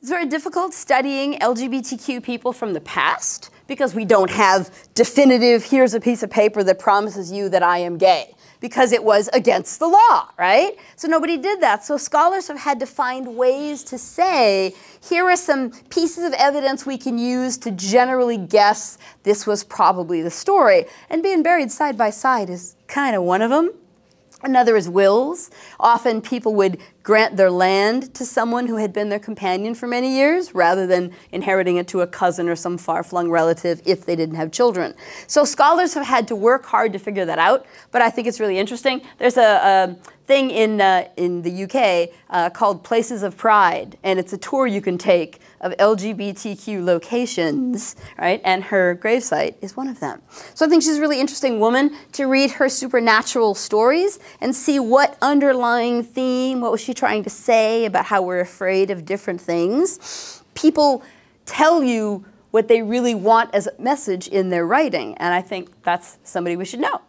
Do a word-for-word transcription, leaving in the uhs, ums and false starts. It's very difficult studying L G B T Q people from the past because we don't have definitive, here's a piece of paper that promises you that I am gay, because it was against the law, right? So nobody did that. So scholars have had to find ways to say, here are some pieces of evidence we can use to generally guess this was probably the story. And being buried side by side is kind of one of them. Another is wills. Often people would grant their land to someone who had been their companion for many years rather than inheriting it to a cousin or some far-flung relative if they didn't have children. So scholars have had to work hard to figure that out, but I think it's really interesting. There's a, a thing in, uh, in the U K uh, called Places of Pride, and it's a tour you can take of L G B T Q locations, right? And her gravesite is one of them. So I think she's a really interesting woman to read her supernatural stories and see what underlying theme, what was she trying to say about how we're afraid of different things. People tell you what they really want as a message in their writing, and I think that's somebody we should know.